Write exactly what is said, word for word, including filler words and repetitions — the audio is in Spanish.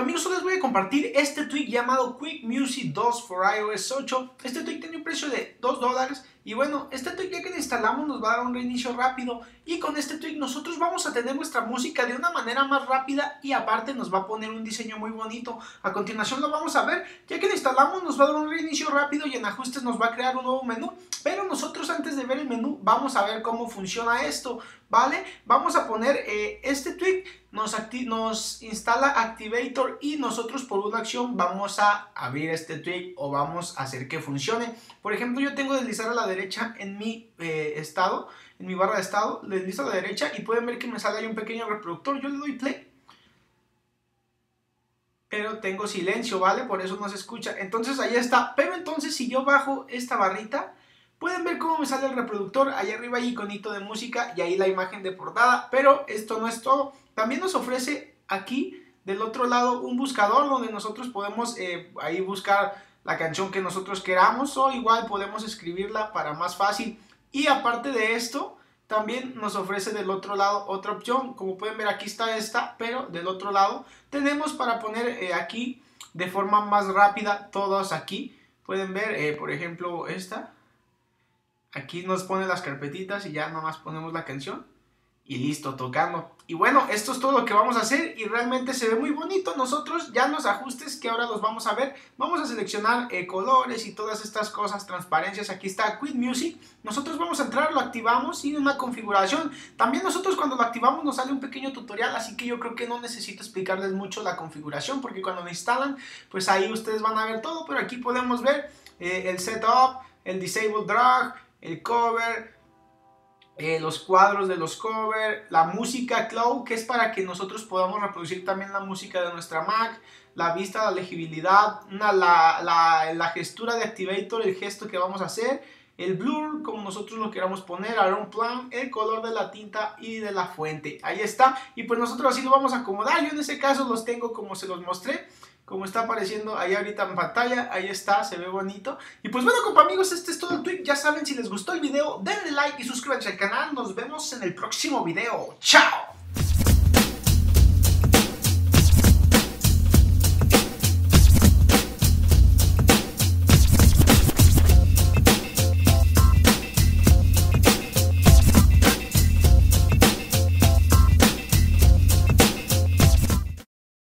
amigos, hoy les voy a compartir este tweet llamado Quick Music dos for iOS ocho. Este tweet tiene un precio de dos dólares y bueno, este tweet ya que lo instalamos nos va a dar un reinicio rápido y con este tweet nosotros vamos a tener nuestra música de una manera más rápida y aparte nos va a poner un diseño muy bonito. A continuación lo vamos a ver, ya que lo instalamos nos va a dar un reinicio rápido y en ajustes nos va a crear un nuevo menú, pero nosotros antes de ver el menú vamos a ver cómo funciona esto, ¿vale? Vamos a poner eh, este tweet. Nos, nos instala Activator y nosotros por una acción vamos a abrir este tweak o vamos a hacer que funcione. Por ejemplo, yo tengo deslizar a la derecha en mi eh, estado, en mi barra de estado, deslizo a la derecha y pueden ver que me sale ahí un pequeño reproductor. Yo le doy play, pero tengo silencio, ¿vale? Por eso no se escucha. Entonces ahí está, pero entonces si yo bajo esta barrita, pueden ver cómo me sale el reproductor, ahí arriba hay iconito de música y ahí la imagen de portada, pero esto no es todo. También nos ofrece aquí del otro lado un buscador donde nosotros podemos eh, ahí buscar la canción que nosotros queramos o igual podemos escribirla para más fácil. Y aparte de esto, también nos ofrece del otro lado otra opción, como pueden ver aquí está esta, pero del otro lado tenemos para poner eh, aquí de forma más rápida todos aquí. Pueden ver, eh, por ejemplo, esta. Aquí nos pone las carpetitas y ya nomás ponemos la canción y listo, tocando. Y bueno, esto es todo lo que vamos a hacer y realmente se ve muy bonito. Nosotros ya los ajustes que ahora los vamos a ver, vamos a seleccionar eh, colores y todas estas cosas, transparencias. Aquí está Quick Music, nosotros vamos a entrar, lo activamos y una configuración. También nosotros cuando lo activamos nos sale un pequeño tutorial, así que yo creo que no necesito explicarles mucho la configuración porque cuando lo instalan, pues ahí ustedes van a ver todo, pero aquí podemos ver eh, el setup, el disable drag, el cover, eh, los cuadros de los covers, la música cloud, que es para que nosotros podamos reproducir también la música de nuestra Mac, la vista, la legibilidad, una, la, la, la gestura de Activator, el gesto que vamos a hacer, el blur, como nosotros lo queramos poner, Around Plan, el color de la tinta y de la fuente. Ahí está, y pues nosotros así lo vamos a acomodar. Yo en ese caso los tengo como se los mostré, como está apareciendo ahí ahorita en pantalla. Ahí está, se ve bonito. Y pues bueno, compa amigos, este es todo el tweet. Ya saben, si les gustó el video, denle like y suscríbanse al canal. Nos vemos en el próximo video. ¡Chao!